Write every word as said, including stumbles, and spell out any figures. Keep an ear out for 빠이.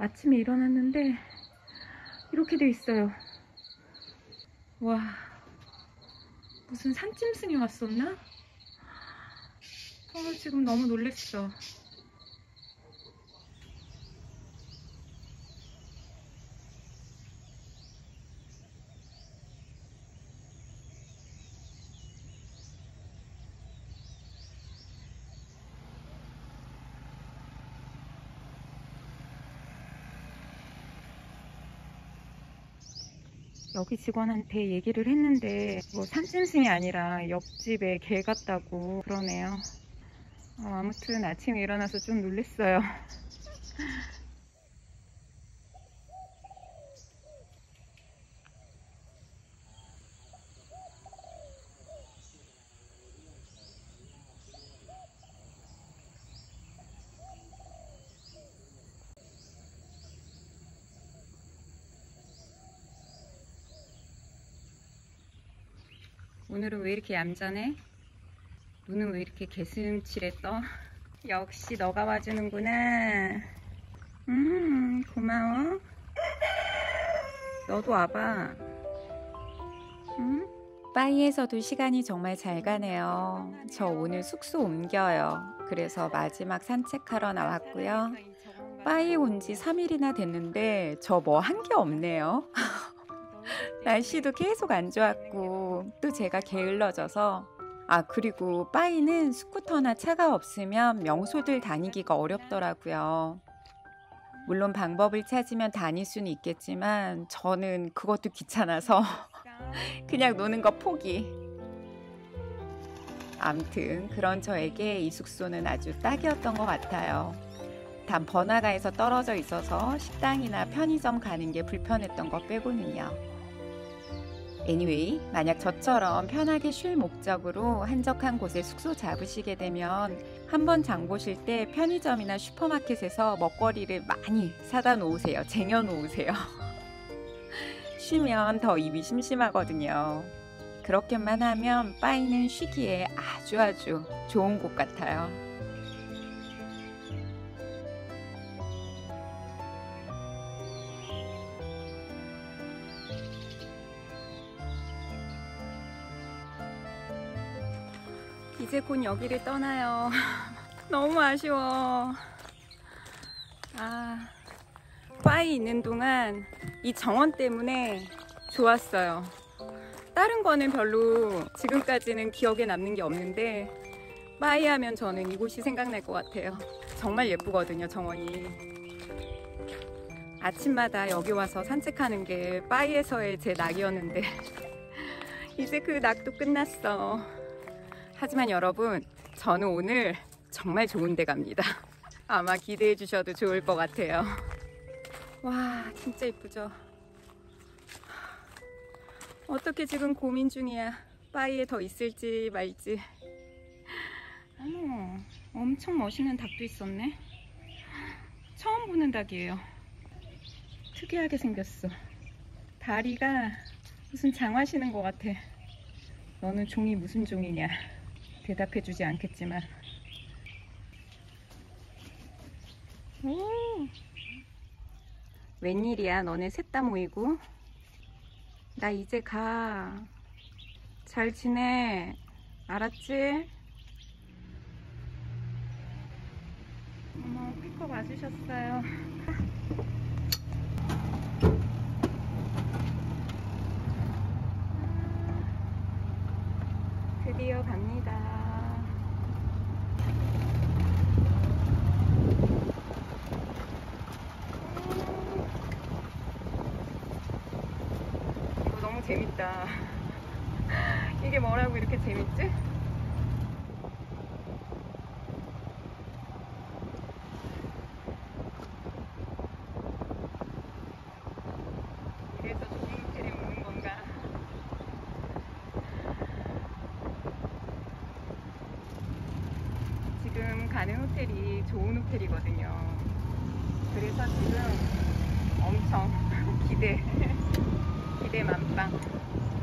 아침에 일어났는데 이렇게 돼 있어요. 와, 무슨 산짐승이 왔었나? 어, 지금 너무 놀랬어. 여기 직원한테 얘기를 했는데 뭐 산짐승이 아니라 옆집에 개 같다고 그러네요. 어, 아무튼 아침에 일어나서 좀 놀랬어요. 오늘은 왜 이렇게 얌전해? 눈은 왜 이렇게 개슴칠에 떠? 역시 너가 와주는구나. 음, 고마워. 너도 와봐. 응? 빠이에서도 시간이 정말 잘 가네요. 저 오늘 숙소 옮겨요. 그래서 마지막 산책하러 나왔고요. 빠이 온 지 삼 일이나 됐는데 저 뭐 한 게 없네요. 날씨도 계속 안 좋았고 또 제가 게을러져서. 아, 그리고 빠이는 스쿠터나 차가 없으면 명소들 다니기가 어렵더라고요. 물론 방법을 찾으면 다닐 수는 있겠지만 저는 그것도 귀찮아서 그냥 노는 거 포기. 암튼 그런 저에게 이 숙소는 아주 딱이었던 것 같아요. 단 번화가에서 떨어져 있어서 식당이나 편의점 가는 게 불편했던 것 빼고는요. 애니웨이, 만약 저처럼 편하게 쉴 목적으로 한적한 곳에 숙소 잡으시게 되면 한번 장 보실 때 편의점이나 슈퍼마켓에서 먹거리를 많이 사다 놓으세요. 쟁여 놓으세요. 쉬면 더 입이 심심하거든요. 그렇게만 하면 빠이는 쉬기에 아주 아주 좋은 곳 같아요. 이제 곧 여기를 떠나요. 너무 아쉬워. 아, 빠이 있는 동안 이 정원 때문에 좋았어요. 다른 거는 별로 지금까지는 기억에 남는 게 없는데 빠이 하면 저는 이곳이 생각날 것 같아요. 정말 예쁘거든요, 정원이. 아침마다 여기 와서 산책하는 게 빠이에서의 제 낙이었는데 이제 그 낙도 끝났어. 하지만 여러분, 저는 오늘 정말 좋은 데 갑니다. 아마 기대해 주셔도 좋을 것 같아요. 와, 진짜 이쁘죠? 어떻게 지금 고민 중이야. 빠이에 더 있을지 말지. 어머, 엄청 멋있는 닭도 있었네. 처음 보는 닭이에요. 특이하게 생겼어. 다리가 무슨 장화 신은 것 같아. 너는 종이 무슨 종이냐? 대답해주지 않겠지만. 오, 웬일이야, 너네 셋 다 모이고. 나 이제 가. 잘 지내, 알았지? 어머, 픽업 와주셨어요. 드디어 갑니다. 재밌다. 이게 뭐라고 이렇게 재밌지? 그래서 조깅길에 오는 건가? 지금 가는 호텔이 좋은 호텔이거든요. 그래서 지금 엄청 기대. 기대 만빵.